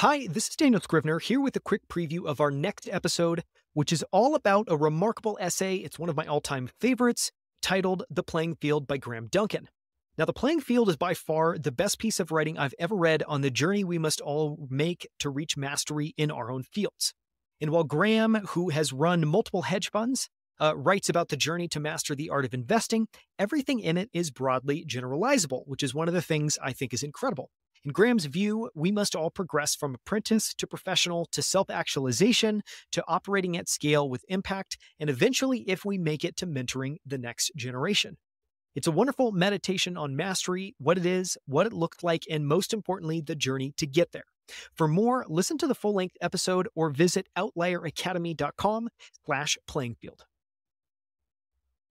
Hi, this is Daniel Scrivener here with a quick preview of our next episode, which is all about a remarkable essay. It's one of my all-time favorites, titled The Playing Field by Graham Duncan. Now, The Playing Field is by far the best piece of writing I've ever read on the journey we must all make to reach mastery in our own fields. And while Graham, who has run multiple hedge funds, writes about the journey to master the art of investing, everything in it is broadly generalizable, which is one of the things I think is incredible. In Graham's view, we must all progress from apprentice to professional to self-actualization to operating at scale with impact, and eventually, if we make it, to mentoring the next generation. It's a wonderful meditation on mastery, what it is, what it looked like, and most importantly, the journey to get there. For more, listen to the full-length episode or visit outlieracademy.com/playingfield.